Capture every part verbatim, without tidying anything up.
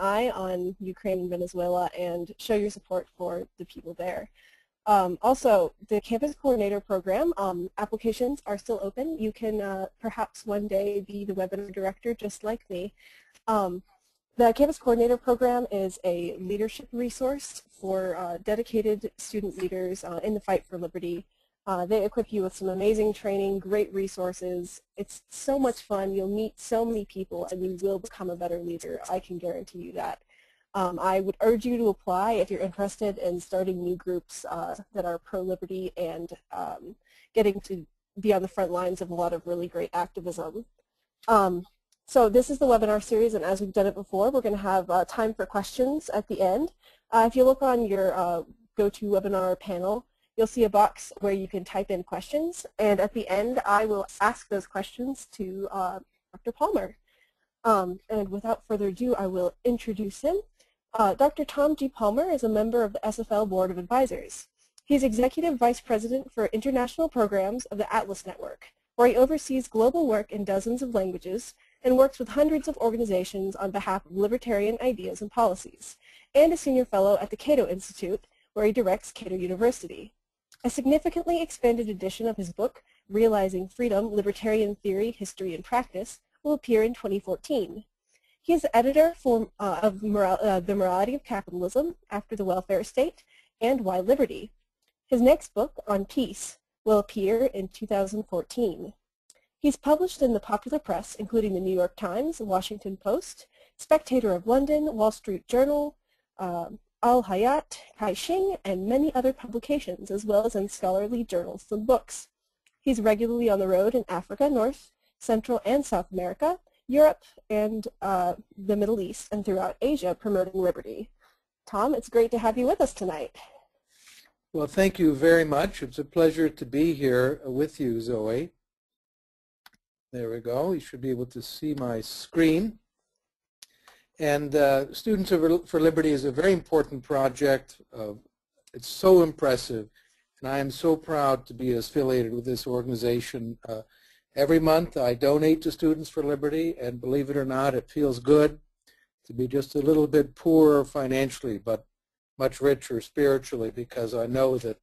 eye on Ukraine and Venezuela and show your support for the people there. Um, also, the Campus Coordinator Program, um, applications are still open. You can uh, perhaps one day be the webinar director just like me. Um, the Campus Coordinator Program is a leadership resource for uh, dedicated student leaders uh, in the fight for liberty. Uh, they equip you with some amazing training, great resources. It's so much fun. You'll meet so many people, and you will become a better leader. I can guarantee you that. Um, I would urge you to apply if you're interested in starting new groups uh, that are pro-liberty and um, getting to be on the front lines of a lot of really great activism. Um, so this is the webinar series, and as we've done it before, we're going to have uh, time for questions at the end. Uh, if you look on your uh, GoToWebinar panel, you'll see a box where you can type in questions, and at the end, I will ask those questions to uh, Doctor Palmer. Um, and without further ado, I will introduce him. Uh, Doctor Tom G. Palmer is a member of the S F L Board of Advisors. He's Executive Vice President for International Programs of the Atlas Network, where he oversees global work in dozens of languages and works with hundreds of organizations on behalf of libertarian ideas and policies, and a Senior Fellow at the Cato Institute, where he directs Cato University. A significantly expanded edition of his book, Realizing Freedom, Libertarian Theory, History, and Practice, will appear in twenty fourteen. He is the editor for, uh, of moral, uh, The Morality of Capitalism, After the Welfare State, and Why Liberty. His next book, On Peace, will appear in two thousand fourteen. He's published in the popular press, including the New York Times, Washington Post, Spectator of London, Wall Street Journal, uh, Al-Hayat, Kai Xing, and many other publications, as well as in scholarly journals and books. He's regularly on the road in Africa, North, Central, and South America, Europe, and uh, the Middle East, and throughout Asia, promoting liberty. Tom, it's great to have you with us tonight. Well, thank you very much. It's a pleasure to be here with you, Zoe. There we go. You should be able to see my screen. And uh, Students for Liberty is a very important project. Uh, it's so impressive, and I am so proud to be affiliated with this organization. Uh, Every month I donate to Students for Liberty, and believe it or not, it feels good to be just a little bit poorer financially, but much richer spiritually, because I know that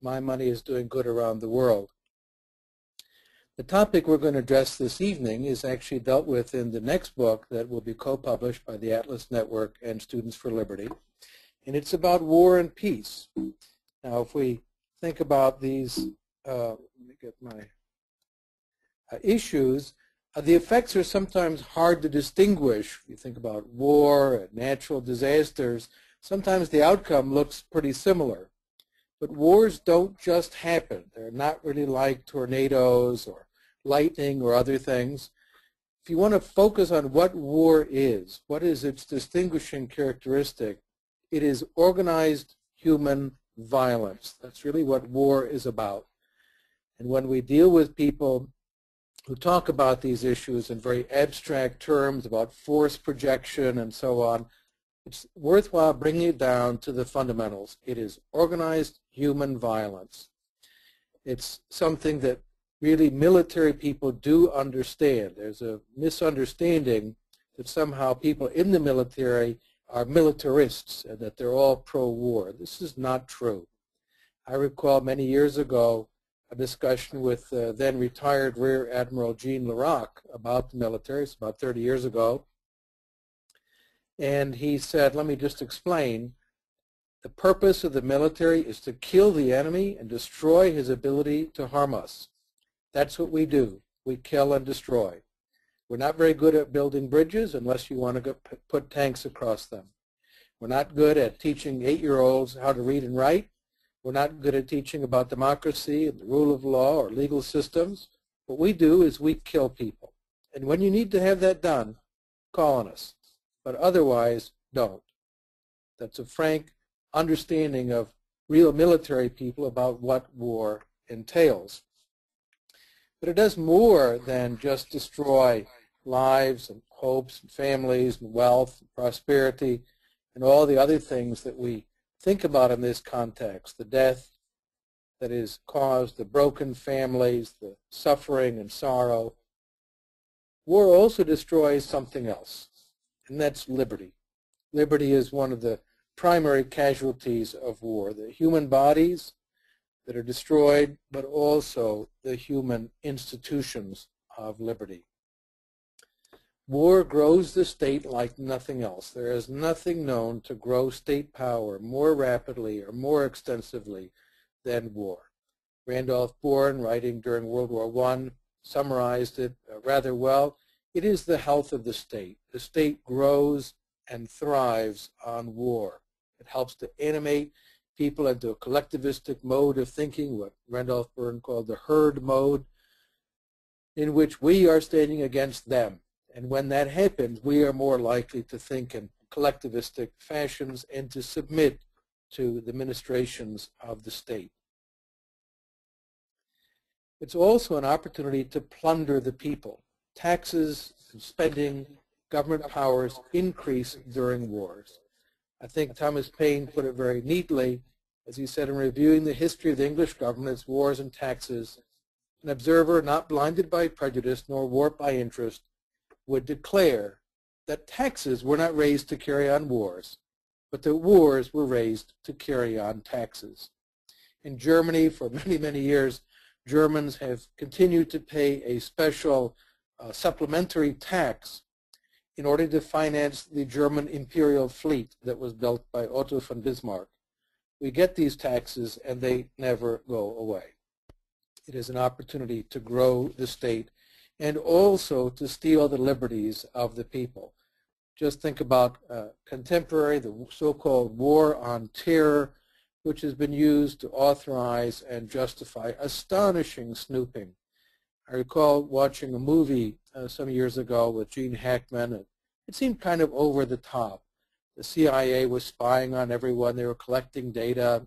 my money is doing good around the world. The topic we're going to address this evening is actually dealt with in the next book that will be co-published by the Atlas Network and Students for Liberty, and it's about war and peace. Now, if we think about these, uh, let me get my... Uh, issues, uh, the effects are sometimes hard to distinguish. You think about war and natural disasters. Sometimes the outcome looks pretty similar. But wars don't just happen. They're not really like tornadoes or lightning or other things. If you want to focus on what war is, what is its distinguishing characteristic, it is organized human violence. That's really what war is about. And when we deal with people who talk about these issues in very abstract terms about force projection and so on, it's worthwhile bringing it down to the fundamentals. It is organized human violence. It's something that really military people do understand. There's a misunderstanding that somehow people in the military are militarists and that they're all pro-war. This is not true. I recall many years ago a discussion with uh, then retired Rear Admiral Jean Larocque about the military. It's about thirty years ago. And he said, let me just explain. The purpose of the military is to kill the enemy and destroy his ability to harm us. That's what we do. We kill and destroy. We're not very good at building bridges unless you want to go put tanks across them. We're not good at teaching eight-year-olds how to read and write. We're not good at teaching about democracy and the rule of law or legal systems. What we do is we kill people. And when you need to have that done, call on us. But otherwise, don't. That's a frank understanding of real military people about what war entails. But it does more than just destroy lives and hopes and families and wealth and prosperity and all the other things that we think about in this context, the death that is caused, the broken families, the suffering and sorrow. War also destroys something else, and that's liberty. Liberty is one of the primary casualties of war, the human bodies that are destroyed, but also the human institutions of liberty. War grows the state like nothing else. There is nothing known to grow state power more rapidly or more extensively than war. Randolph Bourne, writing during World War One, summarized it rather well. It is the health of the state. The state grows and thrives on war. It helps to animate people into a collectivistic mode of thinking, what Randolph Bourne called the herd mode, in which we are standing against them. And when that happens, we are more likely to think in collectivistic fashions and to submit to the ministrations of the state. It's also an opportunity to plunder the people. Taxes, spending, government powers increase during wars. I think Thomas Paine put it very neatly, as he said, in reviewing the history of the English government, its wars and taxes, an observer not blinded by prejudice nor warped by interest would declare that taxes were not raised to carry on wars, but that wars were raised to carry on taxes. In Germany, for many, many years, Germans have continued to pay a special uh, supplementary tax in order to finance the German imperial fleet that was built by Otto von Bismarck. We get these taxes and they never go away. It is an opportunity to grow the state and also to steal the liberties of the people. Just think about uh, contemporary, the so-called War on Terror, which has been used to authorize and justify astonishing snooping. I recall watching a movie uh, some years ago with Gene Hackman, and it seemed kind of over the top. The C I A was spying on everyone. They were collecting data.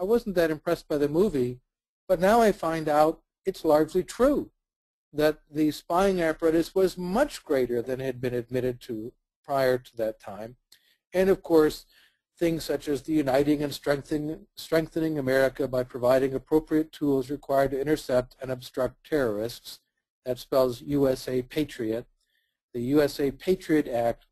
I wasn't that impressed by the movie, but now I find out it's largely true, that the spying apparatus was much greater than had been admitted to prior to that time. And of course, things such as the uniting and strengthening, strengthening America by providing appropriate tools required to intercept and obstruct terrorists, that spells U S A Patriot, the U S A Patriot Act,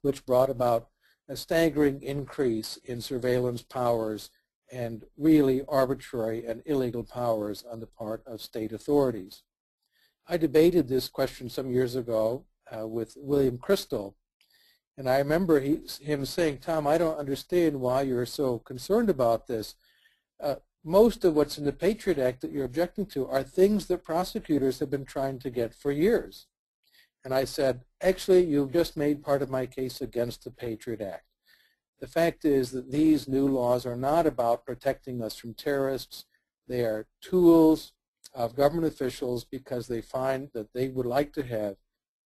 which brought about a staggering increase in surveillance powers and really arbitrary and illegal powers on the part of state authorities. I debated this question some years ago uh, with William Kristol, and I remember he, him saying, Tom, I don't understand why you're so concerned about this. Uh, most of what's in the Patriot Act that you're objecting to are things that prosecutors have been trying to get for years. And I said, actually, you've just made part of my case against the Patriot Act. The fact is that these new laws are not about protecting us from terrorists. They are tools of government officials because they find that they would like to have,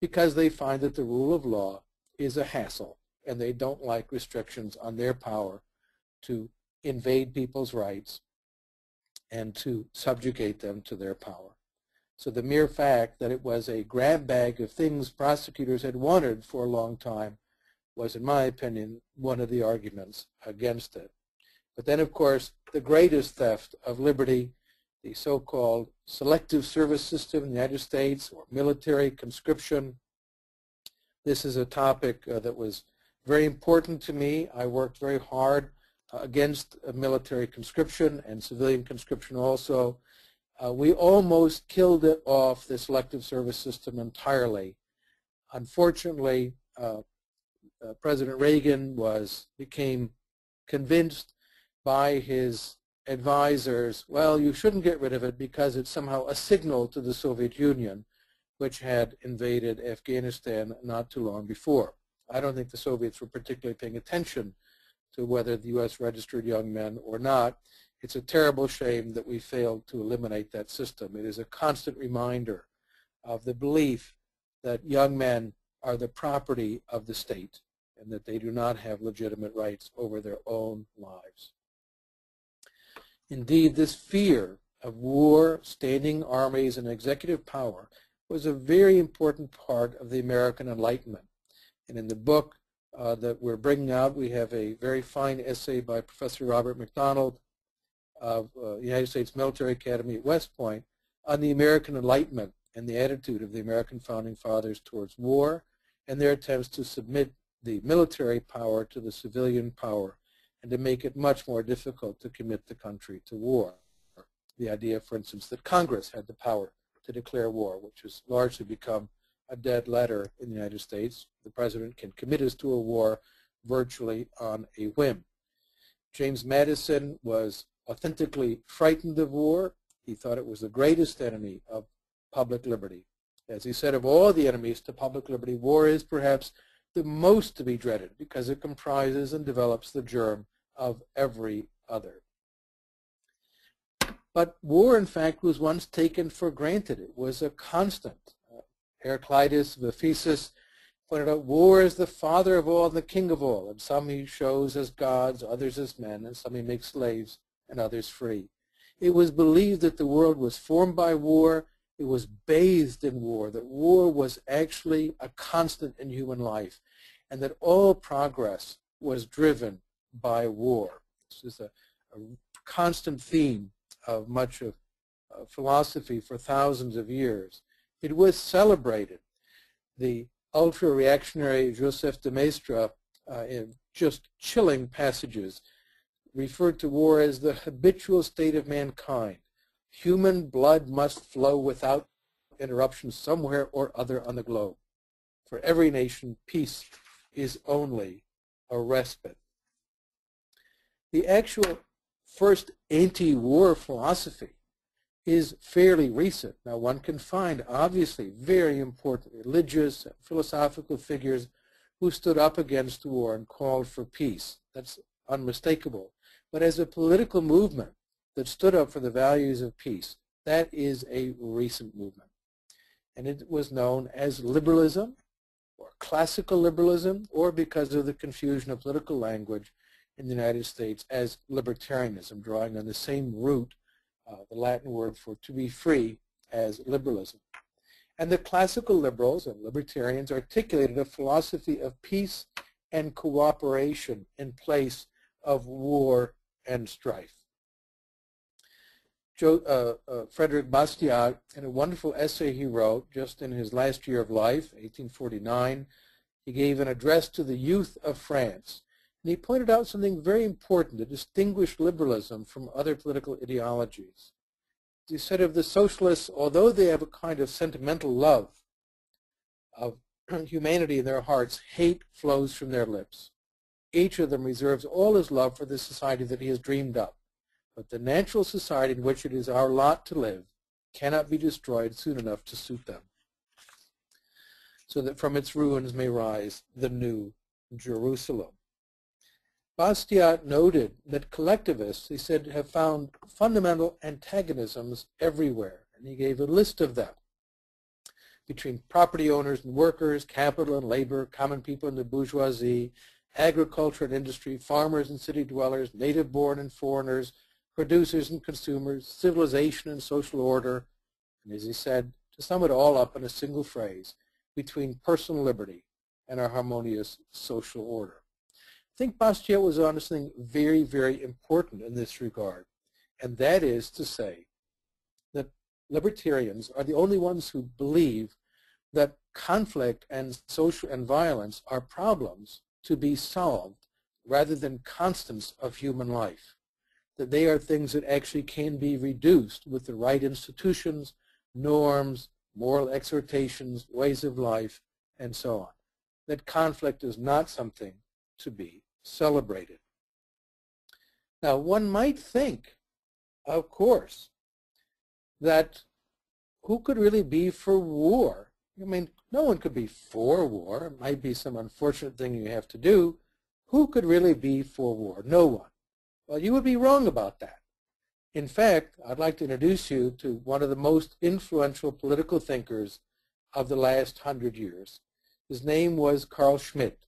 because they find that the rule of law is a hassle and they don't like restrictions on their power to invade people's rights and to subjugate them to their power. So the mere fact that it was a grab bag of things prosecutors had wanted for a long time was, in my opinion, one of the arguments against it. But then, of course, the greatest theft of liberty, the so-called selective service system in the United States, or military conscription. This is a topic uh, that was very important to me. I worked very hard uh, against uh, military conscription and civilian conscription also. Uh, we almost killed it off, the selective service system, entirely. Unfortunately, uh, uh, President Reagan was, became convinced by his advisors, well, you shouldn't get rid of it because it's somehow a signal to the Soviet Union, which had invaded Afghanistan not too long before. I don't think the Soviets were particularly paying attention to whether the U S registered young men or not. It's a terrible shame that we failed to eliminate that system. It is a constant reminder of the belief that young men are the property of the state and that they do not have legitimate rights over their own lives. Indeed, this fear of war, standing armies, and executive power was a very important part of the American Enlightenment. And in the book uh, that we're bringing out, we have a very fine essay by Professor Robert MacDonald of the uh, United States Military Academy at West Point on the American Enlightenment and the attitude of the American Founding Fathers towards war and their attempts to submit the military power to the civilian power and to make it much more difficult to commit the country to war. The idea, for instance, that Congress had the power to declare war, which has largely become a dead letter in the United States. The president can commit us to a war virtually on a whim. James Madison was authentically frightened of war. He thought it was the greatest enemy of public liberty. As he said, of all the enemies to public liberty, war is perhaps the most to be dreaded because it comprises and develops the germ of every other. But war, in fact, was once taken for granted. It was a constant. Uh, Heraclitus of Ephesus pointed out, war is the father of all, the king of all, and some he shows as gods, others as men, and some he makes slaves, and others free. It was believed that the world was formed by war, it was bathed in war, that war was actually a constant in human life, and that all progress was driven by war. This is a, a constant theme of much of uh, philosophy for thousands of years. It was celebrated. The ultra-reactionary Joseph de Maistre, uh, in just chilling passages, referred to war as the habitual state of mankind. Human blood must flow without interruption somewhere or other on the globe. For every nation, peace is only a respite. The actual first anti-war philosophy is fairly recent. Now, one can find, obviously, very important religious and philosophical figures who stood up against war and called for peace. That's unmistakable. But as a political movement that stood up for the values of peace, that is a recent movement. And it was known as liberalism, or classical liberalism, or because of the confusion of political language, in the United States as libertarianism, drawing on the same root, uh, the Latin word for to be free, as liberalism. And the classical liberals and libertarians articulated a philosophy of peace and cooperation in place of war and strife. Jo uh, uh, Frédéric Bastiat, in a wonderful essay he wrote just in his last year of life, eighteen forty-nine, he gave an address to the youth of France. And he pointed out something very important to distinguish liberalism from other political ideologies. He said of the socialists, although they have a kind of sentimental love of humanity in their hearts, hate flows from their lips. Each of them reserves all his love for the society that he has dreamed up. But the natural society in which it is our lot to live cannot be destroyed soon enough to suit them, so that from its ruins may rise the new Jerusalem. Bastiat noted that collectivists, he said, have found fundamental antagonisms everywhere, and he gave a list of them between property owners and workers, capital and labor, common people and the bourgeoisie, agriculture and industry, farmers and city dwellers, native-born and foreigners, producers and consumers, civilization and social order, and as he said, to sum it all up in a single phrase, between personal liberty and our harmonious social order. I think Bastiat was on to something very, very important in this regard, and that is to say that libertarians are the only ones who believe that conflict and social and violence are problems to be solved rather than constants of human life, that they are things that actually can be reduced with the right institutions, norms, moral exhortations, ways of life, and so on, that conflict is not something to be celebrated. Now, one might think, of course, that who could really be for war? I mean, no one could be for war. It might be some unfortunate thing you have to do. Who could really be for war? No one. Well, you would be wrong about that. In fact, I'd like to introduce you to one of the most influential political thinkers of the last hundred years. His name was Carl Schmitt.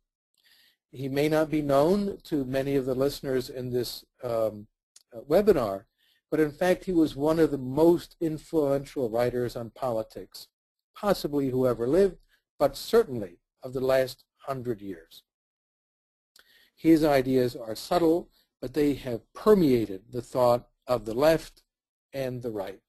He may not be known to many of the listeners in this um, uh, webinar, but in fact he was one of the most influential writers on politics, possibly who ever lived, but certainly of the last hundred years. His ideas are subtle, but they have permeated the thought of the left and the right.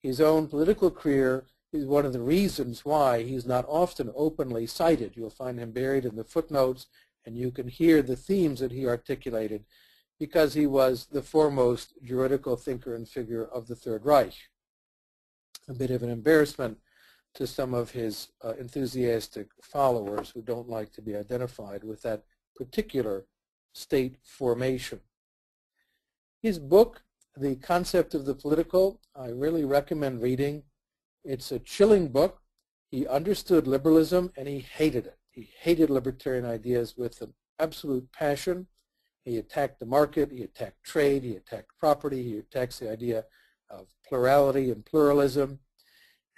His own political career is one of the reasons why he's not often openly cited. You'll find him buried in the footnotes, and you can hear the themes that he articulated, because he was the foremost juridical thinker and figure of the Third Reich. A bit of an embarrassment to some of his uh, enthusiastic followers who don't like to be identified with that particular state formation. His book, The Concept of the Political, I really recommend reading. It's a chilling book. He understood liberalism and he hated it. He hated libertarian ideas with an absolute passion. He attacked the market, he attacked trade, he attacked property, he attacks the idea of plurality and pluralism.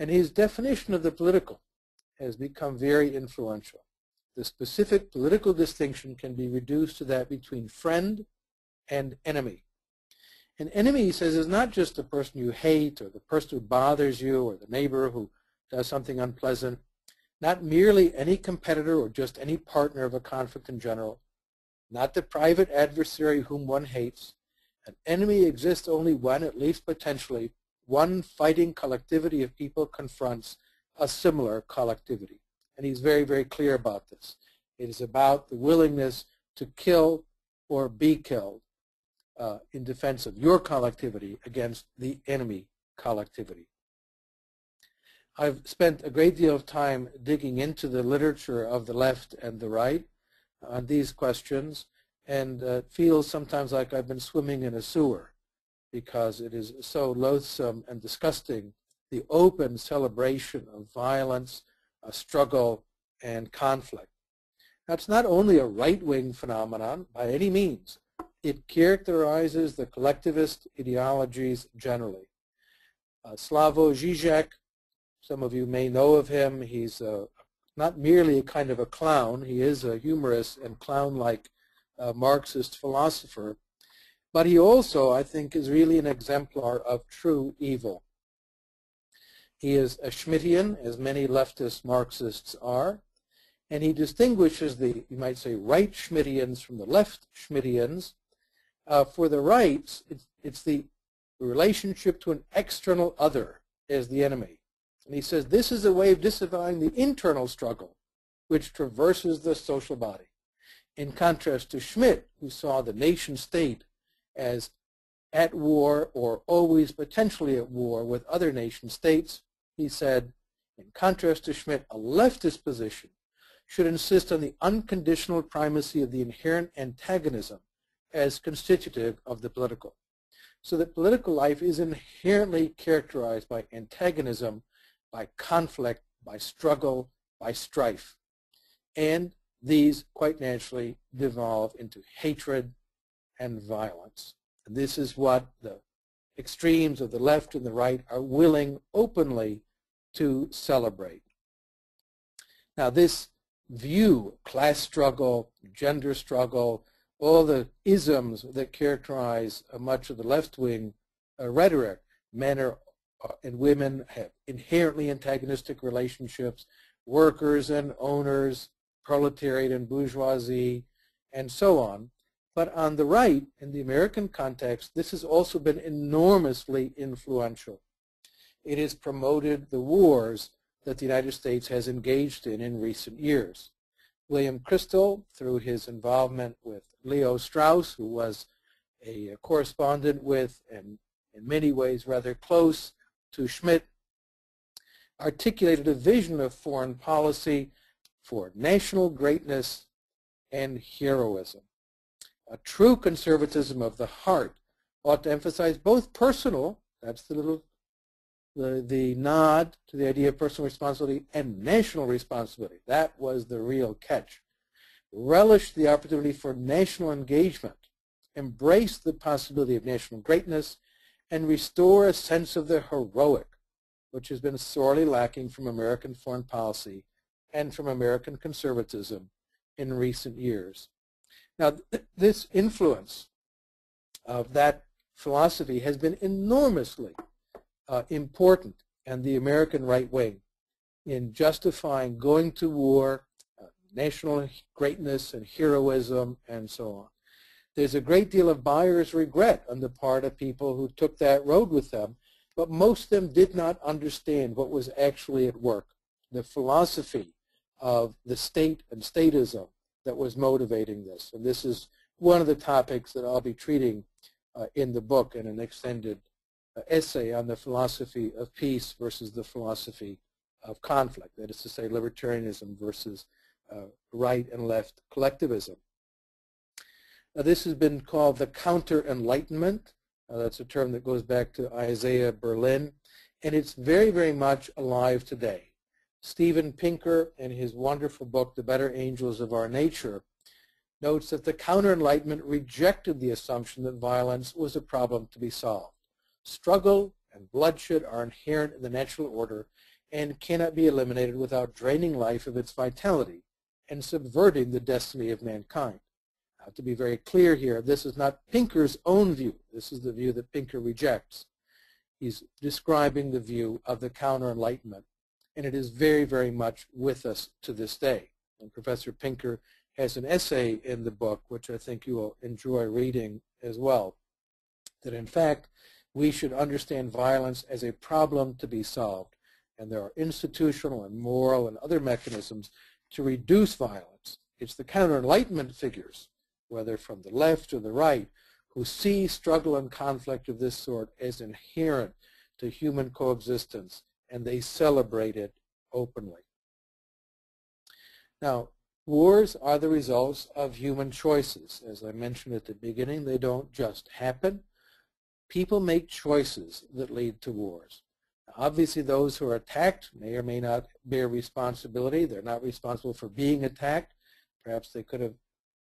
And his definition of the political has become very influential. The specific political distinction can be reduced to that between friend and enemy. An enemy, he says, is not just the person you hate or the person who bothers you or the neighbor who does something unpleasant, not merely any competitor or just any partner of a conflict in general, not the private adversary whom one hates. An enemy exists only when, at least potentially, one fighting collectivity of people confronts a similar collectivity. And he's very, very clear about this. It is about the willingness to kill or be killed uh, in defense of your collectivity against the enemy collectivity. I've spent a great deal of time digging into the literature of the left and the right on these questions, and uh, feels sometimes like I've been swimming in a sewer, because it is so loathsome and disgusting, the open celebration of violence, a struggle, and conflict. That's not only a right-wing phenomenon by any means. It characterizes the collectivist ideologies generally. Uh, Slavoj Žižek, some of you may know of him, he's a not merely a kind of a clown, he is a humorous and clown-like uh, Marxist philosopher, but he also, I think, is really an exemplar of true evil. He is a Schmittian, as many leftist Marxists are, and he distinguishes the, you might say, right Schmittians from the left Schmittians. Uh, for the rights, it's, it's the relationship to an external other as the enemy. And he says, this is a way of disavowing the internal struggle which traverses the social body. In contrast to Schmitt, who saw the nation state as at war or always potentially at war with other nation states, he said, in contrast to Schmitt, a leftist position should insist on the unconditional primacy of the inherent antagonism as constitutive of the political. So that political life is inherently characterized by antagonism, by conflict, by struggle, by strife. And these quite naturally devolve into hatred and violence. And this is what the extremes of the left and the right are willing openly to celebrate. Now this view, class struggle, gender struggle, all the isms that characterize much of the left-wing rhetoric, men are and women have inherently antagonistic relationships, workers and owners, proletariat and bourgeoisie, and so on. But on the right, in the American context, this has also been enormously influential. It has promoted the wars that the United States has engaged in in recent years. William Kristol, through his involvement with Leo Strauss, who was a correspondent with and in many ways rather close to Schmitt, articulated a vision of foreign policy for national greatness and heroism. A true conservatism of the heart ought to emphasize both personal, that's the little, the, the nod to the idea of personal responsibility, and national responsibility. That was the real catch. Relish the opportunity for national engagement, embrace the possibility of national greatness, and restore a sense of the heroic, which has been sorely lacking from American foreign policy and from American conservatism in recent years. Now, th this influence of that philosophy has been enormously uh, important in the American right wing in justifying going to war, uh, national greatness and heroism, and so on. There's a great deal of buyer's regret on the part of people who took that road with them, but most of them did not understand what was actually at work, the philosophy of the state and statism that was motivating this. And this is one of the topics that I'll be treating uh, in the book in an extended uh, essay on the philosophy of peace versus the philosophy of conflict, that is to say libertarianism versus uh, right and left collectivism. Now, this has been called the counter-enlightenment. Uh, that's a term that goes back to Isaiah Berlin, and it's very, very much alive today. Steven Pinker, in his wonderful book, The Better Angels of Our Nature, notes that the counter-enlightenment rejected the assumption that violence was a problem to be solved. Struggle and bloodshed are inherent in the natural order and cannot be eliminated without draining life of its vitality and subverting the destiny of mankind. Now, to be very clear here, this is not Pinker's own view. This is the view that Pinker rejects. He's describing the view of the counter-enlightenment, and it is very, very much with us to this day. And Professor Pinker has an essay in the book, which I think you will enjoy reading as well, that in fact, we should understand violence as a problem to be solved, and there are institutional and moral and other mechanisms to reduce violence. It's the counter-enlightenment figures, whether from the left or the right, who see struggle and conflict of this sort as inherent to human coexistence, and they celebrate it openly. Now, wars are the results of human choices. As I mentioned at the beginning, they don't just happen. People make choices that lead to wars. Now, obviously, those who are attacked may or may not bear responsibility. They're not responsible for being attacked. Perhaps they could have,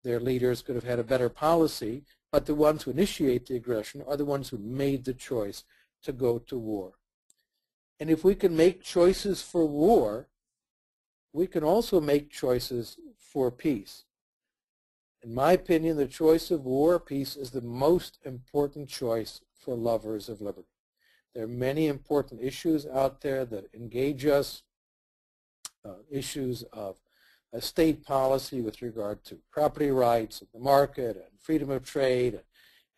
their leaders could have had a better policy, but the ones who initiate the aggression are the ones who made the choice to go to war. And if we can make choices for war, we can also make choices for peace. In my opinion, the choice of war or peace is the most important choice for lovers of liberty. There are many important issues out there that engage us, uh, issues of uh, state policy with regard to property rights, and the market, and freedom of trade,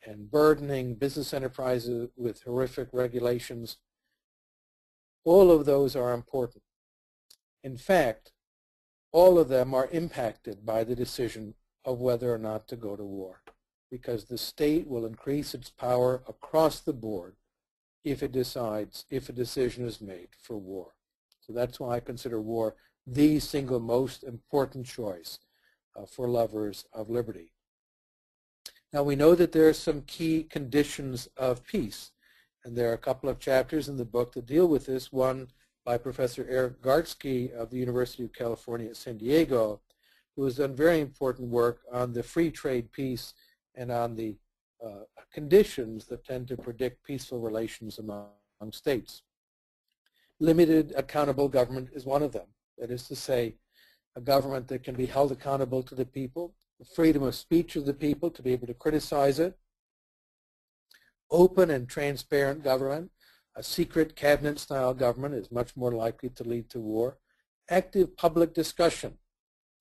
and, and burdening business enterprises with horrific regulations. All of those are important. In fact, all of them are impacted by the decision of whether or not to go to war, because the state will increase its power across the board if it decides, if a decision is made for war. So that's why I consider war the single most important choice uh, for lovers of liberty. Now, we know that there are some key conditions of peace. And there are a couple of chapters in the book that deal with this, one by Professor Eric Gartsky of the University of California at San Diego, who has done very important work on the free trade peace and on the uh, conditions that tend to predict peaceful relations among, among states. Limited accountable government is one of them. That is to say, a government that can be held accountable to the people, the freedom of speech of the people to be able to criticize it, open and transparent government. A secret cabinet-style government is much more likely to lead to war. Active public discussion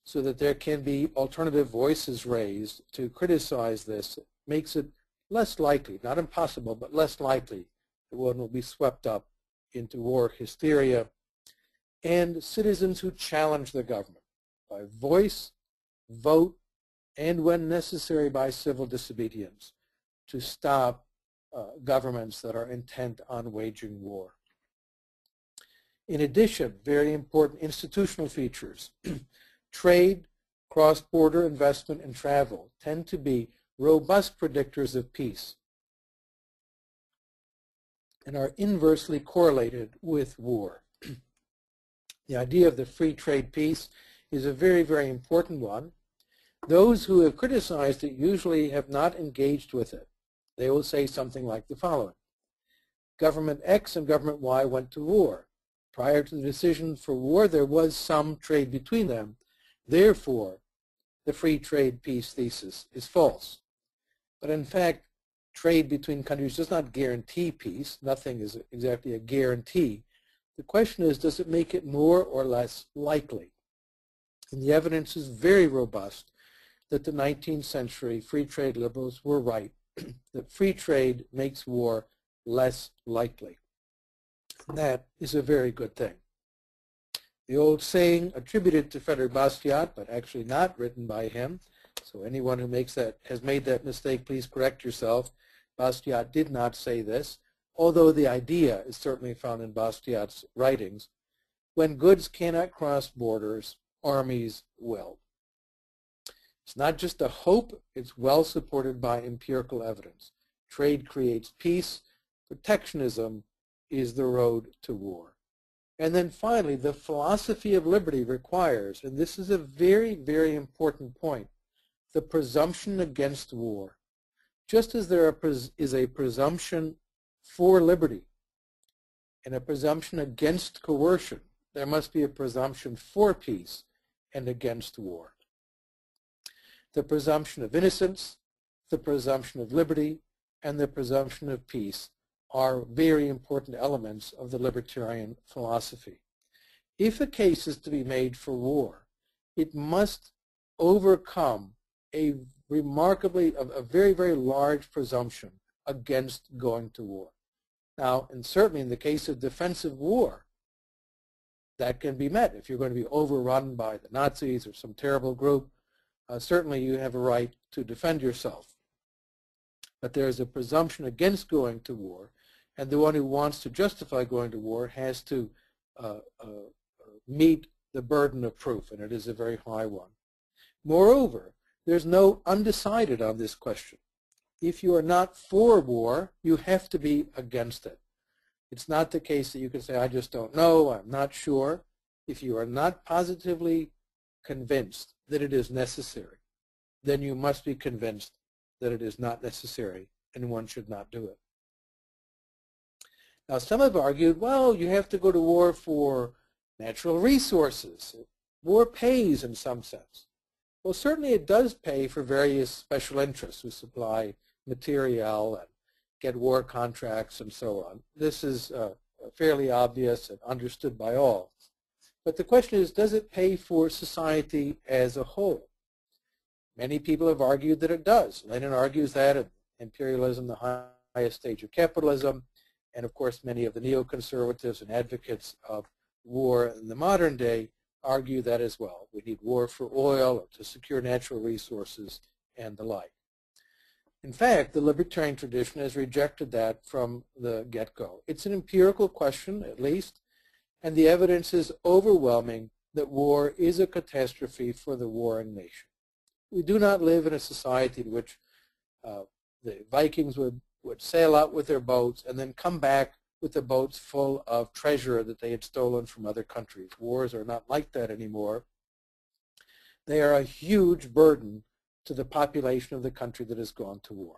so that there can be alternative voices raised to criticize this makes it less likely, not impossible, but less likely that one will be swept up into war hysteria. And citizens who challenge the government by voice, vote, and when necessary by civil disobedience to stop Uh, governments that are intent on waging war. In addition, very important institutional features. Trade, cross-border investment, and travel tend to be robust predictors of peace and are inversely correlated with war. The idea of the free trade peace is a very, very important one. Those who have criticized it usually have not engaged with it. They will say something like the following. Government X and Government Y went to war. Prior to the decision for war, there was some trade between them. Therefore, the free trade peace thesis is false. But in fact, trade between countries does not guarantee peace. Nothing is exactly a guarantee. The question is, does it make it more or less likely? And the evidence is very robust that the nineteenth century free trade liberals were right, that free trade makes war less likely. And that is a very good thing. The old saying attributed to Frédéric Bastiat, but actually not written by him, so anyone who makes that, has made that mistake, please correct yourself. Bastiat did not say this, although the idea is certainly found in Bastiat's writings. When goods cannot cross borders, armies will. It's not just a hope, it's well supported by empirical evidence. Trade creates peace. Protectionism is the road to war. And then finally, the philosophy of liberty requires, and this is a very, very important point, the presumption against war. Just as there is a presumption for liberty and a presumption against coercion, there must be a presumption for peace and against war. The presumption of innocence, the presumption of liberty, and the presumption of peace are very important elements of the libertarian philosophy. If a case is to be made for war, it must overcome a remarkably, a very, very large presumption against going to war. Now, and certainly in the case of defensive war, that can be met. If you're going to be overrun by the Nazis or some terrible group, uh, certainly you have a right to defend yourself. But there is a presumption against going to war, and the one who wants to justify going to war has to uh, uh, meet the burden of proof, and it is a very high one. Moreover, there's no undecided on this question. If you are not for war, you have to be against it. It's not the case that you can say, I just don't know, I'm not sure, if you are not positively convinced that it is necessary, then you must be convinced that it is not necessary and one should not do it. Now, some have argued, well, you have to go to war for natural resources. War pays in some sense. Well, certainly it does pay for various special interests who supply materiel and get war contracts and so on. This is uh, fairly obvious and understood by all. But the question is, does it pay for society as a whole? Many people have argued that it does. Lenin argues that in Imperialism, the Highest Stage of Capitalism, and of course many of the neoconservatives and advocates of war in the modern day argue that as well. We need war for oil or to secure natural resources and the like. In fact, the libertarian tradition has rejected that from the get-go. It's an empirical question, at least, and the evidence is overwhelming that war is a catastrophe for the warring nation. We do not live in a society in which uh, the Vikings would, would sail out with their boats and then come back with the boats full of treasure that they had stolen from other countries. Wars are not like that anymore. They are a huge burden to the population of the country that has gone to war.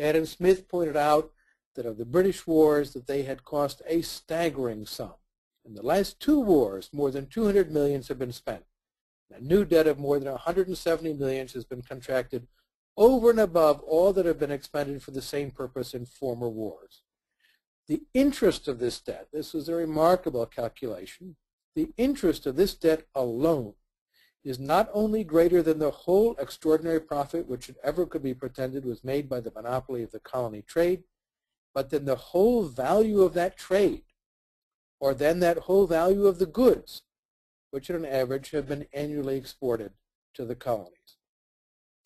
Adam Smith pointed out that of the British wars that they had cost a staggering sum. In the last two wars, more than two hundred million have been spent. A new debt of more than one hundred seventy million has been contracted over and above all that have been expended for the same purpose in former wars. The interest of this debt, this is a remarkable calculation, the interest of this debt alone is not only greater than the whole extraordinary profit which it ever could be pretended was made by the monopoly of the colony trade, but than the whole value of that trade, or than that whole value of the goods which on average have been annually exported to the colonies.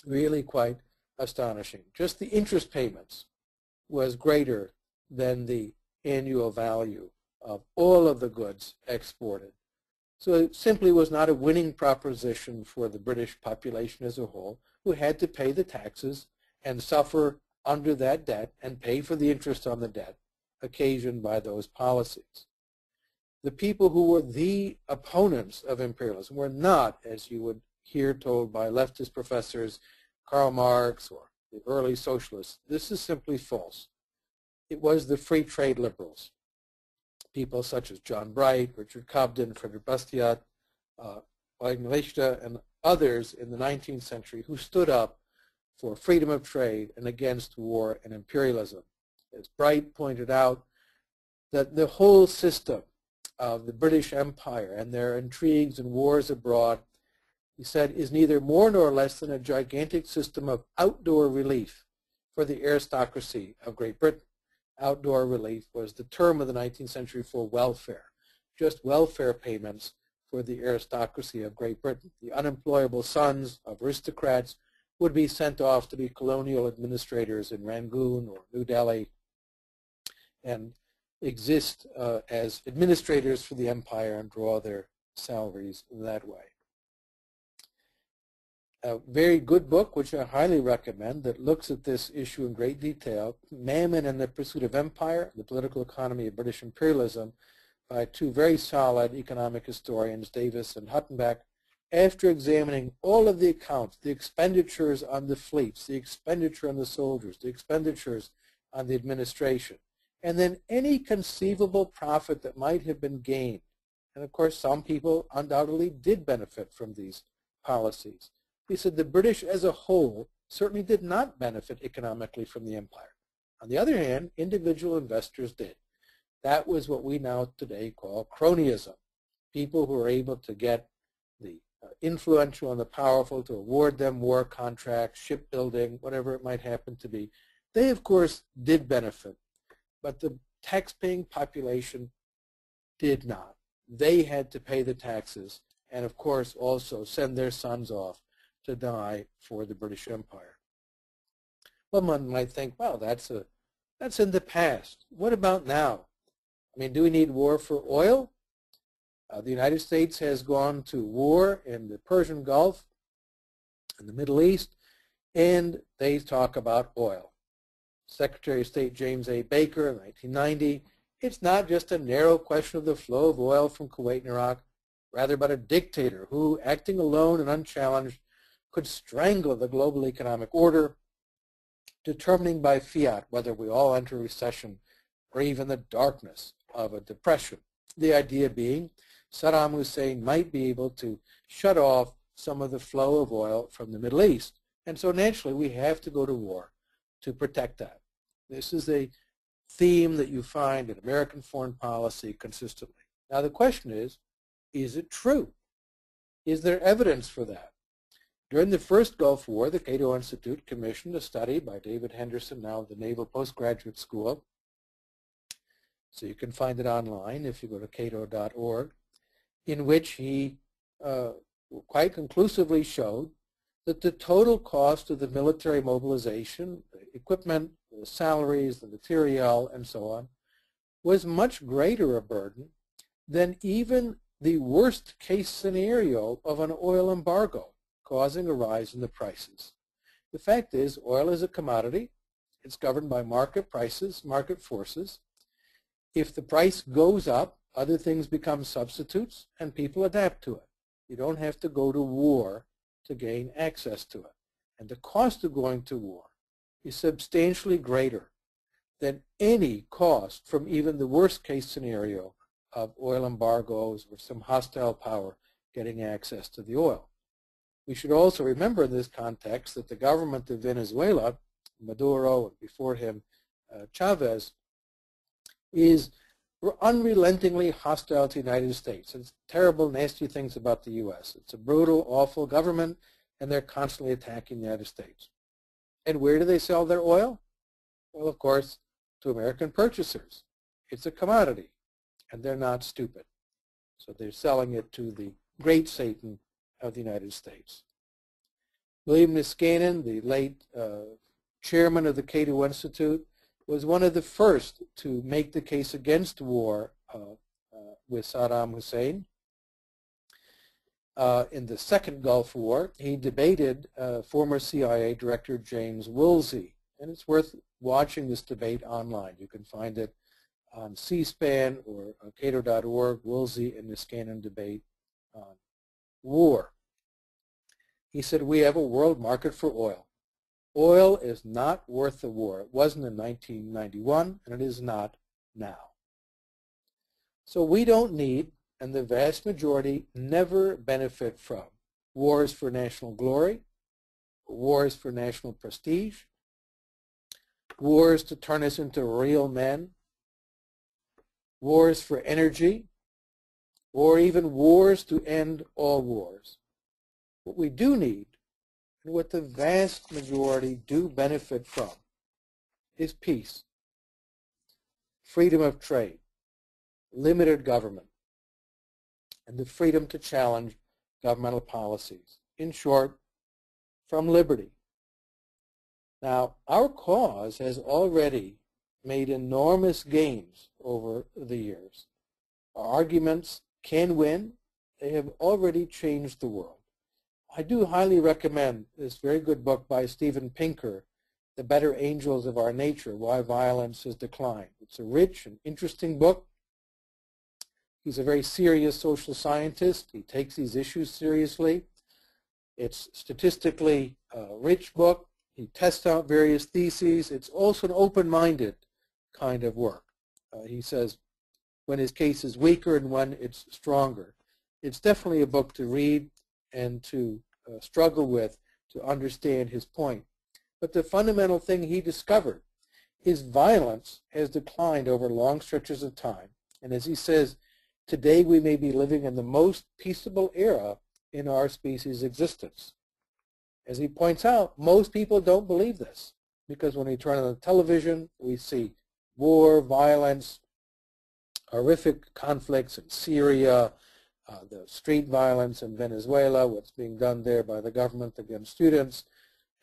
Really quite astonishing. Just the interest payments was greater than the annual value of all of the goods exported. So it simply was not a winning proposition for the British population as a whole, who had to pay the taxes and suffer under that debt and pay for the interest on the debt occasioned by those policies. The people who were the opponents of imperialism were not, as you would hear told by leftist professors, Karl Marx or the early socialists. This is simply false. It was the free trade liberals, people such as John Bright, Richard Cobden, Frédéric Bastiat, uh, Eugen Leichter, and others in the nineteenth century who stood up for freedom of trade and against war and imperialism. As Bright pointed out, that the whole system of the British Empire and their intrigues and wars abroad, he said, is neither more nor less than a gigantic system of outdoor relief for the aristocracy of Great Britain. outdoor relief was the term of the nineteenth century for welfare, just welfare payments for the aristocracy of Great Britain. The unemployable sons of aristocrats would be sent off to be colonial administrators in Rangoon or New Delhi and exist uh, as administrators for the empire and draw their salaries that way. A very good book, which I highly recommend, that looks at this issue in great detail, Mammon and the Pursuit of Empire, The Political Economy of British Imperialism, by two very solid economic historians, Davis and Huttenbach, after examining all of the accounts, the expenditures on the fleets, the expenditure on the soldiers, the expenditures on the administration, and then any conceivable profit that might have been gained. And of course, some people undoubtedly did benefit from these policies. He said the British as a whole certainly did not benefit economically from the empire. On the other hand, individual investors did. That was what we now today call cronyism, people who are able to get the influential and the powerful to award them war contracts, shipbuilding, whatever it might happen to be. They, of course, did benefit, but the taxpaying population did not. They had to pay the taxes and, of course, also send their sons off to die for the British Empire. Well, one might think, well, that's, a, that's in the past. What about now? I mean, do we need war for oil? Uh, the United States has gone to war in the Persian Gulf, in the Middle East, and they talk about oil. Secretary of State James A. Baker in nineteen ninety, it's not just a narrow question of the flow of oil from Kuwait and Iraq, rather but a dictator who, acting alone and unchallenged, could strangle the global economic order, determining by fiat whether we all enter recession or even the darkness of a depression. The idea being Saddam Hussein might be able to shut off some of the flow of oil from the Middle East. And so naturally, we have to go to war to protect that. This is a theme that you find in American foreign policy consistently. Now the question is, is it true? Is there evidence for that? During the first Gulf War, the Cato Institute commissioned a study by David Henderson, now at the Naval Postgraduate School. So you can find it online if you go to cato dot org, in which he uh, quite conclusively showed that the total cost of the military mobilization, the equipment, the salaries, the materiel, and so on, was much greater a burden than even the worst case scenario of an oil embargo, causing a rise in the prices. The fact is, oil is a commodity. It's governed by market prices, market forces. If the price goes up, other things become substitutes and people adapt to it. You don't have to go to war to gain access to it. And the cost of going to war is substantially greater than any cost from even the worst case scenario of oil embargoes or some hostile power getting access to the oil. We should also remember in this context that the government of Venezuela, Maduro and before him uh, Chavez, is unrelentingly hostile to the United States. It's terrible, nasty things about the U S. It's a brutal, awful government, and they're constantly attacking the United States. And where do they sell their oil? Well, of course, to American purchasers. It's a commodity, and they're not stupid. So they're selling it to the great Satan of the United States. William Niskanen, the late uh, chairman of the Cato Institute, was one of the first to make the case against war uh, uh, with Saddam Hussein. Uh, in the second Gulf War, he debated uh, former C I A Director James Woolsey, and it's worth watching this debate online. You can find it on C SPAN or cato dot org, Woolsey and Niskanen debate on war. He said, we have a world market for oil. Oil is not worth the war. It wasn't in nineteen ninety-one, and it is not now. So we don't need, and the vast majority never benefit from, wars for national glory, wars for national prestige, wars to turn us into real men, wars for energy, or even wars to end all wars. What we do need, and what the vast majority do benefit from, is peace. freedom of trade, limited government, and the freedom to challenge governmental policies. In short, from liberty. Now, our cause has already made enormous gains over the years. Our arguments can win. They have already changed the world. I do highly recommend this very good book by Steven Pinker, The Better Angels of Our Nature, Why Violence Has Declined. It's a rich and interesting book. He's a very serious social scientist. He takes these issues seriously. It's statistically a rich book. He tests out various theses. It's also an open-minded kind of work. Uh, he says when his case is weaker and when it's stronger. It's definitely a book to read and to uh, struggle with to understand his point. But the fundamental thing he discovered is violence has declined over long stretches of time. And as he says, today we may be living in the most peaceable era in our species' existence. As he points out, most people don't believe this, because when we turn on the television, we see war, violence, horrific conflicts in Syria, uh, the street violence in Venezuela, what's being done there by the government against students,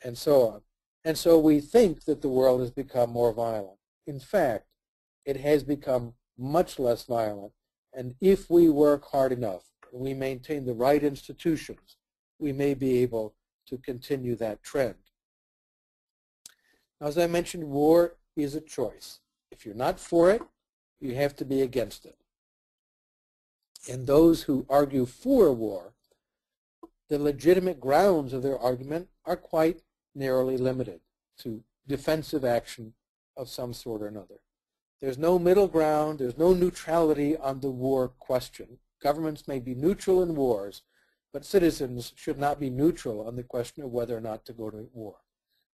and so on. And so we think that the world has become more violent. In fact, it has become much less violent. And if we work hard enough, we maintain the right institutions, we may be able to continue that trend. Now, as I mentioned, war is a choice. If you're not for it, you have to be against it. And those who argue for a war, the legitimate grounds of their argument are quite narrowly limited to defensive action of some sort or another. There's no middle ground. There's no neutrality on the war question. Governments may be neutral in wars, but citizens should not be neutral on the question of whether or not to go to war.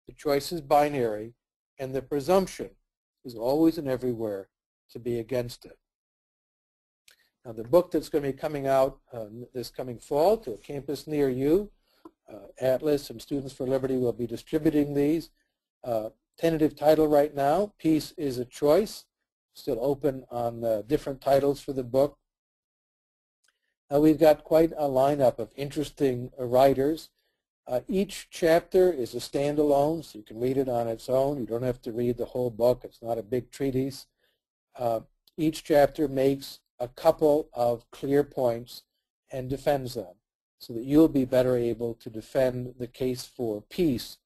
The choice is binary, and the presumption is always and everywhere to be against it. Now, the book that's going to be coming out uh, this coming fall to a campus near you, uh, Atlas and Students for Liberty will be distributing these. Uh, tentative title right now, Peace is a Choice. Still open on uh, different titles for the book. Uh, we've got quite a lineup of interesting uh, writers. Uh, each chapter is a standalone, so you can read it on its own. You don't have to read the whole book. It's not a big treatise. Uh, each chapter makes a couple of clear points and defends them so that you'll be better able to defend the case for peace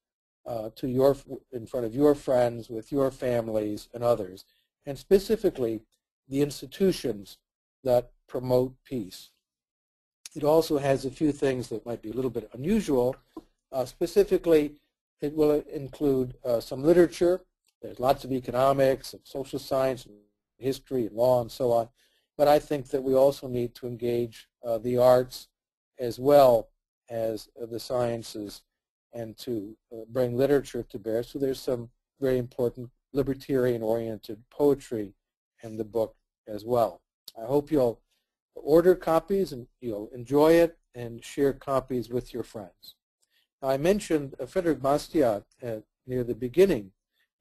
uh, to your, in front of your friends, with your families and others, and specifically the institutions that promote peace. It also has a few things that might be a little bit unusual. Uh, specifically, it will include uh, some literature. There's lots of economics and social science, and history, and law, and so on. But I think that we also need to engage uh, the arts as well as uh, the sciences and to uh, bring literature to bear. So there's some very important libertarian-oriented poetry in the book as well. I hope you'll order copies and you'll enjoy it and share copies with your friends. Now, I mentioned uh, Frédéric Bastiat uh, near the beginning.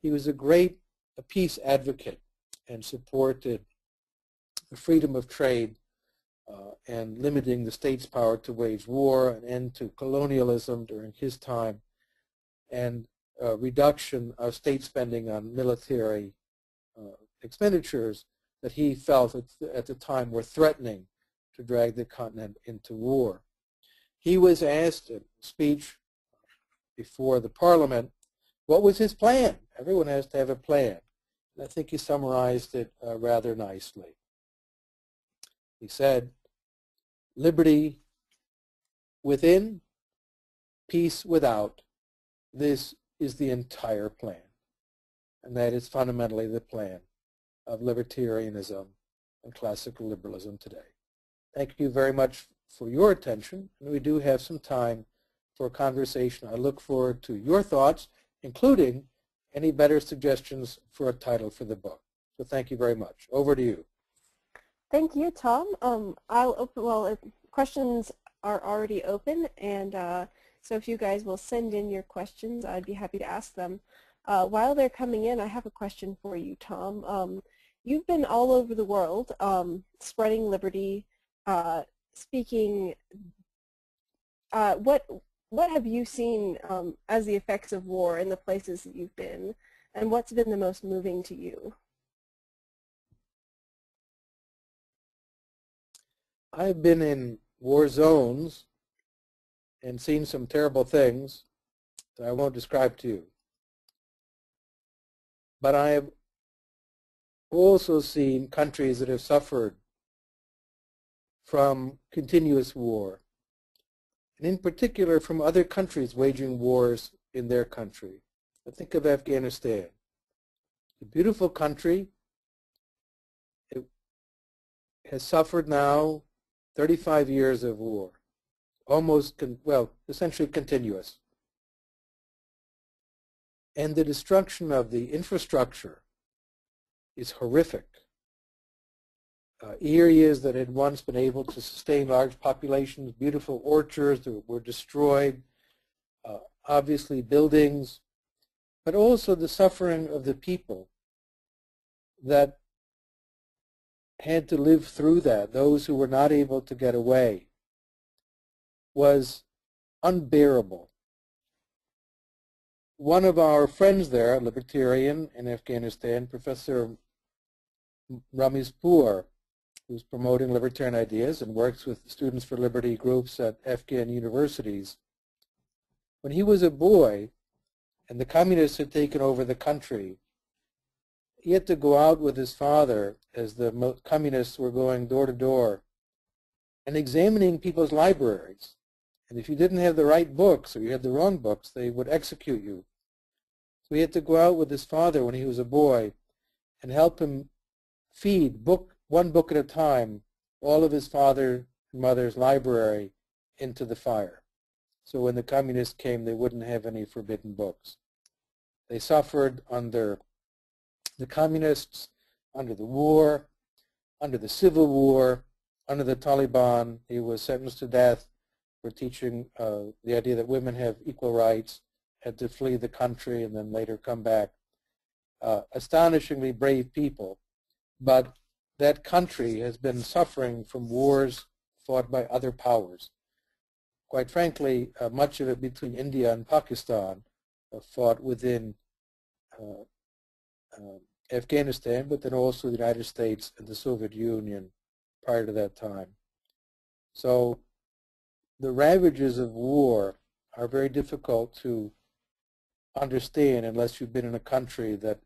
He was a great a peace advocate and supported the freedom of trade uh, and limiting the state's power to wage war, an end to colonialism during his time, and a reduction of state spending on military uh, expenditures that he felt at the, at the time were threatening to drag the continent into war. He was asked in a speech before the parliament, what was his plan? Everyone has to have a plan. And I think he summarized it uh, rather nicely. He said, liberty within, peace without, this is the entire plan. And that is fundamentally the plan of libertarianism and classical liberalism today. Thank you very much for your attention. And we do have some time for a conversation. I look forward to your thoughts, including any better suggestions for a title for the book. So thank you very much. Over to you. Thank you, Tom. Um, I'll open, well, if questions are already open, and uh, so if you guys will send in your questions, I'd be happy to ask them. Uh, while they're coming in, I have a question for you, Tom. Um, you've been all over the world um, spreading liberty, uh, speaking. Uh, what what have you seen um, as the effects of war in the places that you've been, and what's been the most moving to you? I've been in war zones and seen some terrible things that I won't describe to you. But I have also seen countries that have suffered from continuous war, and in particular from other countries waging wars in their country. I think of Afghanistan. It's a beautiful country. It has suffered now thirty-five years of war, almost, con well, essentially continuous. And the destruction of the infrastructure is horrific. Uh, areas that had once been able to sustain large populations, beautiful orchards that were destroyed, uh, obviously buildings, but also the suffering of the people that had to live through that, those who were not able to get away, was unbearable. One of our friends there, a libertarian in Afghanistan, Professor Ramizpour, who's promoting libertarian ideas and works with Students for Liberty groups at Afghan universities, when he was a boy and the communists had taken over the country, he had to go out with his father as the communists were going door to door and examining people's libraries. And if you didn't have the right books or you had the wrong books, they would execute you. So he had to go out with his father when he was a boy and help him feed book, one book at a time, all of his father and mother's library into the fire. So when the communists came, they wouldn't have any forbidden books. They suffered under the communists, under the war, under the civil war, under the Taliban. He was sentenced to death for teaching uh, the idea that women have equal rights, had to flee the country and then later come back. Uh, astonishingly brave people, but that country has been suffering from wars fought by other powers. Quite frankly, uh, much of it between India and Pakistan uh, fought within uh, uh, Afghanistan, but then also the United States and the Soviet Union prior to that time. So the ravages of war are very difficult to understand unless you've been in a country that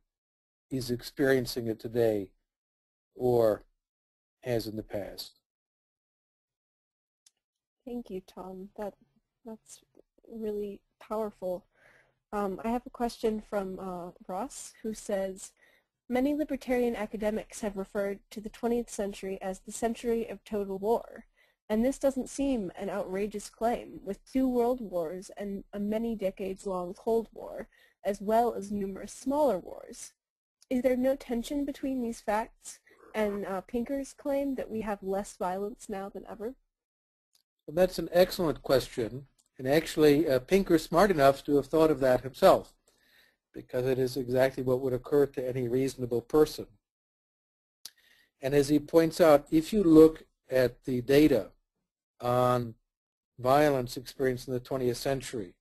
is experiencing it today or has in the past. Thank you, Tom. That, that's really powerful. Um, I have a question from uh, Ross, who says, many libertarian academics have referred to the twentieth century as the century of total war. And this doesn't seem an outrageous claim, with two world wars and a many decades-long Cold War, as well as numerous smaller wars. Is there no tension between these facts and uh, Pinker's claim that we have less violence now than ever? Well, that's an excellent question, and actually uh, Pinker's smart enough to have thought of that himself, because it is exactly what would occur to any reasonable person. And as he points out, if you look at the data on violence experienced in the twentieth century.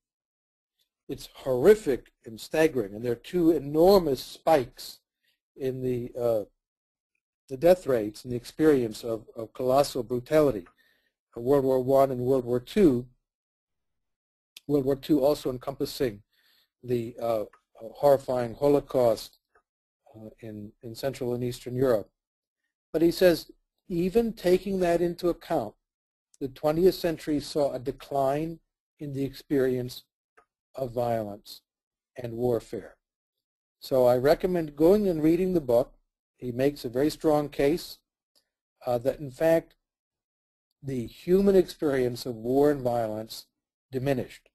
It's horrific and staggering, and there are two enormous spikes in the, uh, the death rates and the experience of, of colossal brutality. World War One and World War Two, World War Two also encompassing the uh, horrifying Holocaust uh, in, in Central and Eastern Europe. But he says, even taking that into account, the twentieth century saw a decline in the experience of violence and warfare. So I recommend going and reading the book. He makes a very strong case uh, that, in fact, the human experience of war and violence diminished.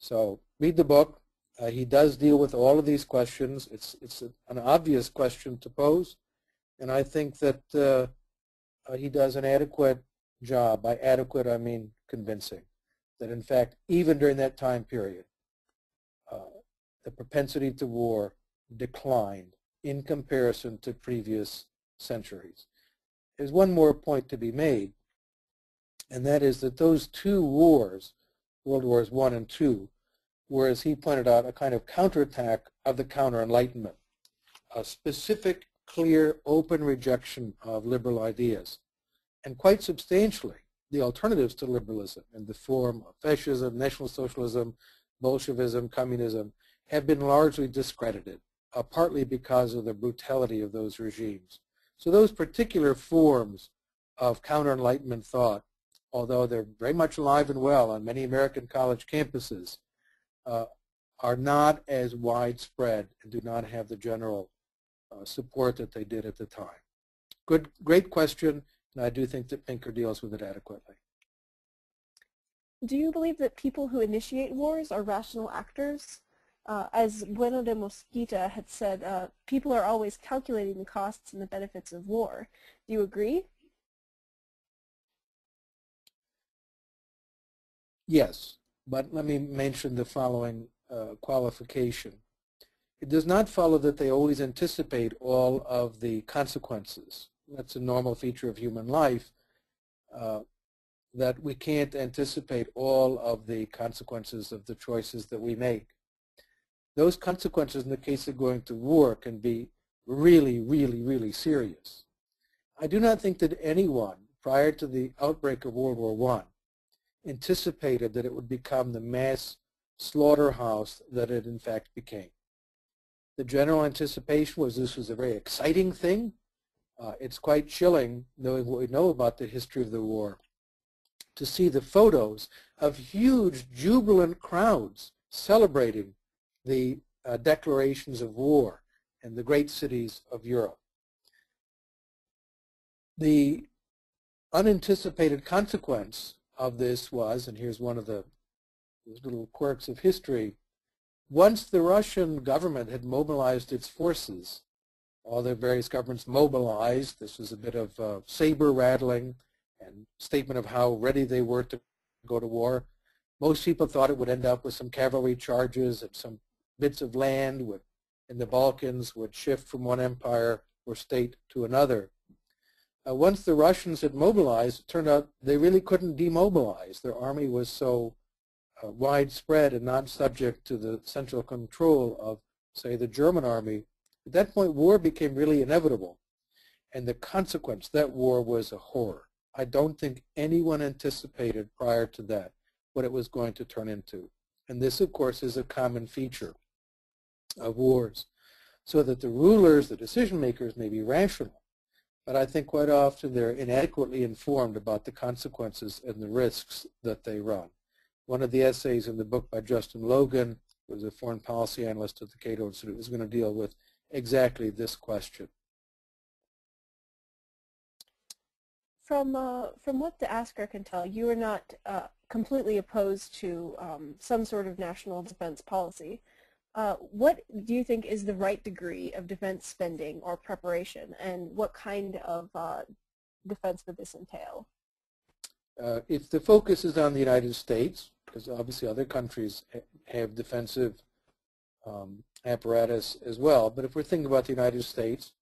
So read the book. Uh, he does deal with all of these questions. It's, it's a, an obvious question to pose, and I think that uh, Uh, he does an adequate job. By adequate, I mean convincing, that in fact, even during that time period, uh, the propensity to war declined in comparison to previous centuries. There's one more point to be made, and that is that those two wars, World Wars One and Two, were, as he pointed out, a kind of counterattack of the counter-enlightenment, a specific, clear, open rejection of liberal ideas, and quite substantially the alternatives to liberalism in the form of fascism, National Socialism, Bolshevism, Communism, have been largely discredited, uh, partly because of the brutality of those regimes. So those particular forms of counter-enlightenment thought, although they're very much alive and well on many American college campuses, uh, are not as widespread and do not have the general uh, support that they did at the time. Good, great question, and I do think that Pinker deals with it adequately. Do you believe that people who initiate wars are rational actors? Uh, as Bueno de Mosquita had said, uh, people are always calculating the costs and the benefits of war. Do you agree? Yes, but let me mention the following uh, qualification. It does not follow that they always anticipate all of the consequences. That's a normal feature of human life, uh, that we can't anticipate all of the consequences of the choices that we make. Those consequences in the case of going to war can be really, really, really serious. I do not think that anyone prior to the outbreak of World War One anticipated that it would become the mass slaughterhouse that it in fact became. The general anticipation was this was a very exciting thing. Uh, it's quite chilling, knowing what we know about the history of the war, to see the photos of huge jubilant crowds celebrating the uh, declarations of war in the great cities of Europe. The unanticipated consequence of this was, and here's one of the little quirks of history, once the Russian government had mobilized its forces, all the various governments mobilized, this was a bit of uh, saber rattling and statement of how ready they were to go to war. Most people thought it would end up with some cavalry charges and some bits of land would, in the Balkans would shift from one empire or state to another. Uh, once the Russians had mobilized, it turned out they really couldn't demobilize. Their army was so uh, widespread and not subject to the central control of, say, the German army. At that point, war became really inevitable, and the consequence, that war was a horror. I don't think anyone anticipated prior to that what it was going to turn into. And this, of course, is a common feature of wars, so that the rulers, the decision makers, may be rational, but I think quite often they're inadequately informed about the consequences and the risks that they run. One of the essays in the book by Justin Logan, who was a foreign policy analyst at the Cato Institute, is going to deal with exactly this question. From, uh, from what the asker can tell, you are not uh, completely opposed to um, some sort of national defense policy. Uh, what do you think is the right degree of defense spending or preparation, and what kind of uh, defense would this entail? Uh, if the focus is on the United States, because obviously other countries ha have defensive um, apparatus as well, but if we're thinking about the United States,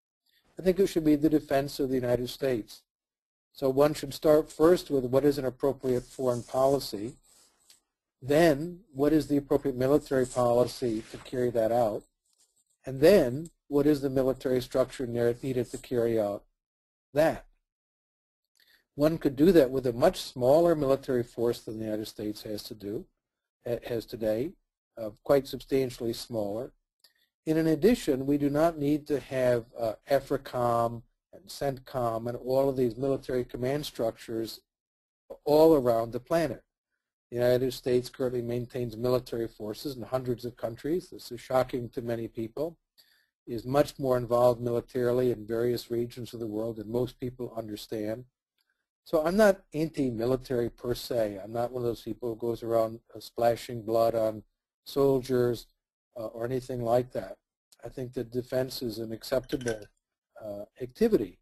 I think it should be the defense of the United States. So one should start first with what is an appropriate foreign policy, then what is the appropriate military policy to carry that out, and then what is the military structure needed to carry out that. One could do that with a much smaller military force than the United States has to do, has today, uh, quite substantially smaller. And in addition, we do not need to have uh, AFRICOM and CENTCOM and all of these military command structures all around the planet. The United States currently maintains military forces in hundreds of countries. This is shocking to many people. It is much more involved militarily in various regions of the world than most people understand. So I'm not anti-military per se. I'm not one of those people who goes around uh, splashing blood on soldiers uh, or anything like that. I think that defense is an acceptable Uh, activity,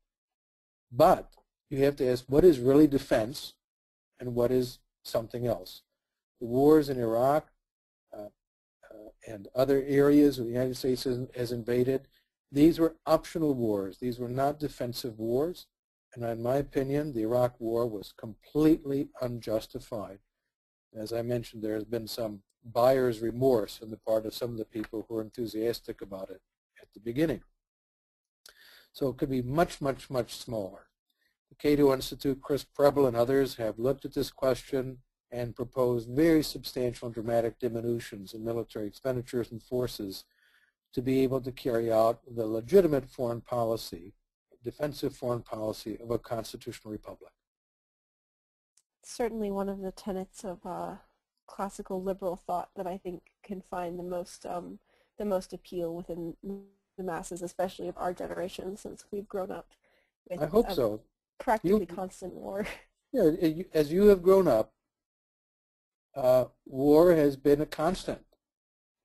but you have to ask what is really defense and what is something else. The wars in Iraq uh, uh, and other areas where the United States has, has invaded These were optional wars. These were not defensive wars. And in my opinion, the Iraq War was completely unjustified. As I mentioned, there has been some buyer's remorse on the part of some of the people who were enthusiastic about it at the beginning. So it could be much, much, much smaller. The Cato Institute, Chris Preble and others have looked at this question and proposed very substantial and dramatic diminutions in military expenditures and forces to be able to carry out the legitimate foreign policy, defensive foreign policy of a constitutional republic. Certainly one of the tenets of uh, classical liberal thought that I think can find the most, um, the most appeal within the masses, especially of our generation, since we've grown up with I hope so. practically you, constant war. Yeah, as you have grown up, uh, war has been a constant.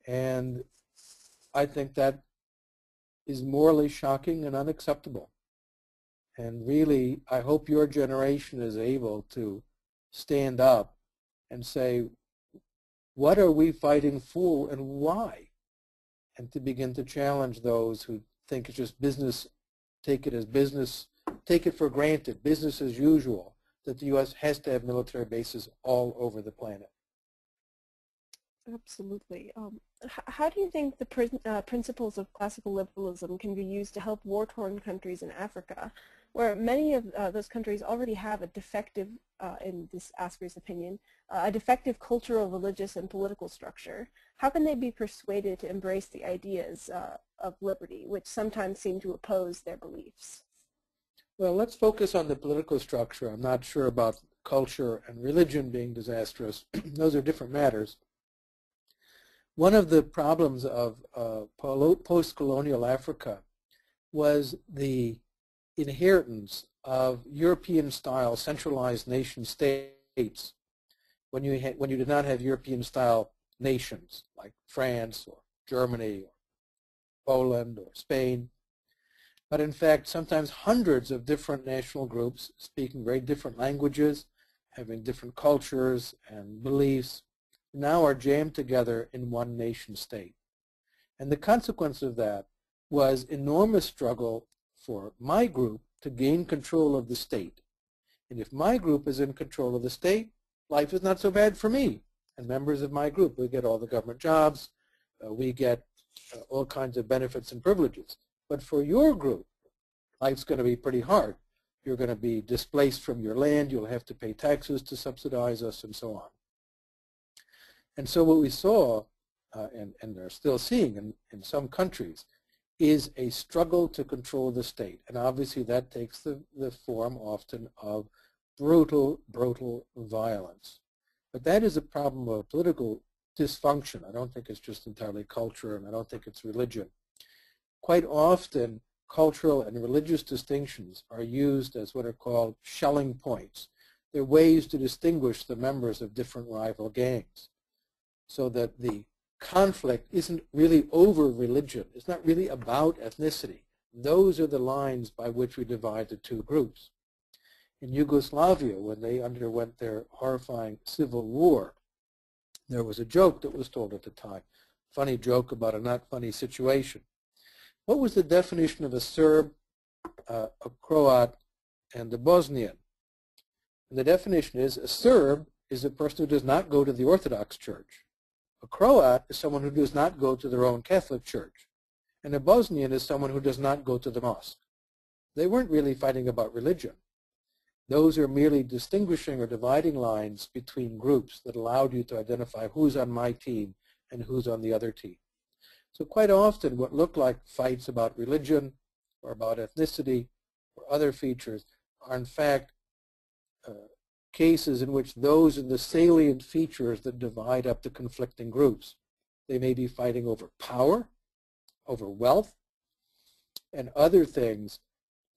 And I think that is morally shocking and unacceptable. And really, I hope your generation is able to stand up and say, what are we fighting for and why? And to begin to challenge those who think it's just business, take it as business, take it for granted, business as usual, that the U S has to have military bases all over the planet. Absolutely. Um, how do you think the pr uh, principles of classical liberalism can be used to help war-torn countries in Africa, where many of uh, those countries already have a defective, uh, in this asker's opinion, uh, a defective cultural, religious, and political structure? How can they be persuaded to embrace the ideas uh, of liberty, which sometimes seem to oppose their beliefs? Well, let's focus on the political structure. I'm not sure about culture and religion being disastrous. Those are different matters. One of the problems of uh, post-colonial Africa was the inheritance of European-style centralized nation states when you, had, when you did not have European-style nations like France or Germany or Poland or Spain. But in fact, sometimes hundreds of different national groups speaking very different languages, having different cultures and beliefs, now are jammed together in one nation state. And the consequence of that was enormous struggle for my group to gain control of the state. And if my group is in control of the state, life is not so bad for me. And members of my group, we get all the government jobs, uh, we get uh, all kinds of benefits and privileges. But for your group, life's going to be pretty hard. You're going to be displaced from your land, you'll have to pay taxes to subsidize us, and so on. And so what we saw, uh, and, and are still seeing in, in some countries, is a struggle to control the state. And obviously that takes the, the form often of brutal, brutal violence. But that is a problem of political dysfunction. I don't think it's just entirely culture, and I don't think it's religion. Quite often, cultural and religious distinctions are used as what are called shelling points. They're ways to distinguish the members of different rival gangs, so that the conflict isn't really over religion. It's not really about ethnicity. Those are the lines by which we divide the two groups. In Yugoslavia, when they underwent their horrifying civil war, there was a joke that was told at the time, funny joke about a not funny situation. What was the definition of a Serb, uh, a Croat, and a Bosnian? And the definition is, a Serb is a person who does not go to the Orthodox Church. A Croat is someone who does not go to their own Catholic church. And a Bosnian is someone who does not go to the mosque. They weren't really fighting about religion. Those are merely distinguishing or dividing lines between groups that allowed you to identify who's on my team and who's on the other team. So quite often what look like fights about religion or about ethnicity or other features are in fact uh, cases in which those are the salient features that divide up the conflicting groups. They may be fighting over power, over wealth, and other things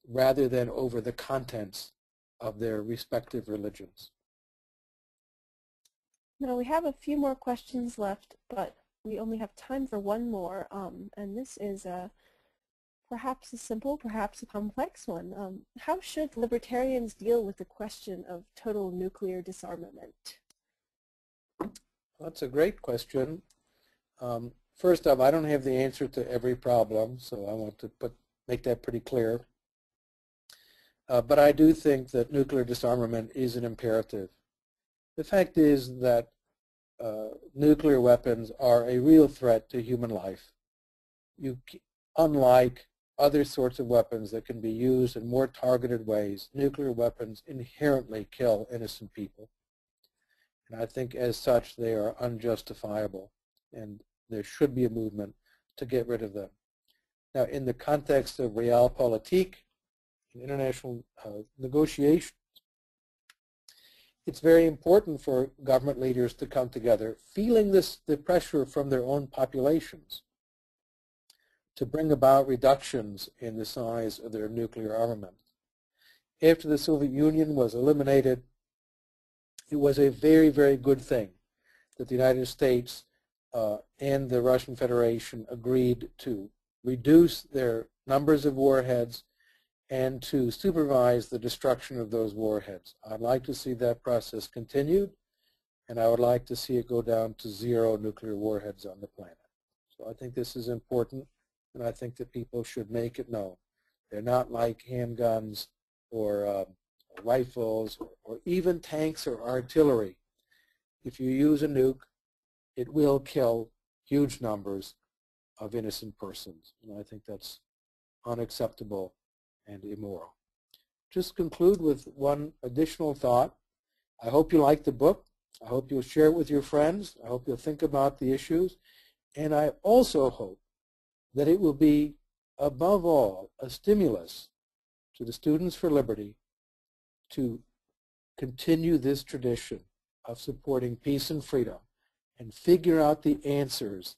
rather than over the contents of their respective religions. Now we have a few more questions left, but we only have time for one more, um, and this is a perhaps a simple, perhaps a complex one. Um, how should libertarians deal with the question of total nuclear disarmament? That's a great question. Um, first off, I don't have the answer to every problem, so I want to put, make that pretty clear. Uh, but I do think that nuclear disarmament is an imperative. The fact is that uh, nuclear weapons are a real threat to human life. You, unlike other sorts of weapons that can be used in more targeted ways, nuclear weapons inherently kill innocent people. And I think as such they are unjustifiable, and there should be a movement to get rid of them. Now, in the context of realpolitik, international uh, negotiations, it's very important for government leaders to come together, feeling this, the pressure from their own populations, to bring about reductions in the size of their nuclear armament. After the Soviet Union was eliminated, it was a very, very good thing that the United States uh, and the Russian Federation agreed to reduce their numbers of warheads and to supervise the destruction of those warheads. I'd like to see that process continued, and I would like to see it go down to zero nuclear warheads on the planet. So I think this is important, and I think that people should make it known. They're not like handguns or uh, rifles or, or even tanks or artillery. If you use a nuke, it will kill huge numbers of innocent persons. And I think that's unacceptable and immoral. Just conclude with one additional thought. I hope you like the book. I hope you'll share it with your friends. I hope you'll think about the issues. And I also hope that it will be, above all, a stimulus to the Students for Liberty to continue this tradition of supporting peace and freedom and figure out the answers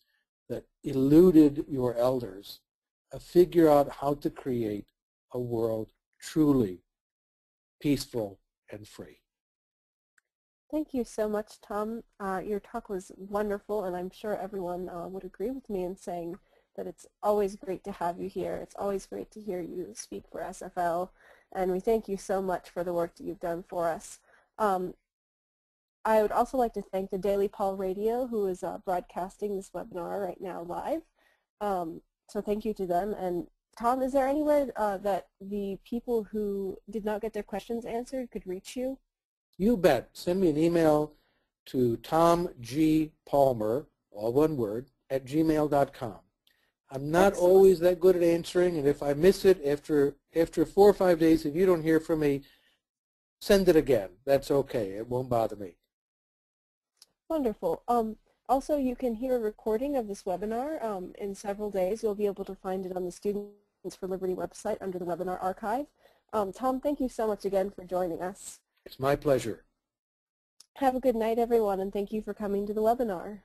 that eluded your elders, uh, figure out how to create a world truly peaceful and free. Thank you so much, Tom. Uh, your talk was wonderful, and I'm sure everyone uh, would agree with me in saying that it's always great to have you here. It's always great to hear you speak for S F L, and we thank you so much for the work that you've done for us. Um, I would also like to thank the Daily Paul Radio, who is uh, broadcasting this webinar right now live. Um, so thank you to them. And Tom, is there anywhere uh, that the people who did not get their questions answered could reach you? You bet. Send me an email to Tom G. Palmer, all one word, at gmail dot com. I'm not Excellent. always that good at answering, and if I miss it after after four or five days, if you don't hear from me, send it again. That's okay. It won't bother me. Wonderful. Um, also, you can hear a recording of this webinar um, in several days. You'll be able to find it on the Students for Liberty website under the webinar archive. Um, Tom, thank you so much again for joining us. It's my pleasure. Have a good night, everyone, and thank you for coming to the webinar.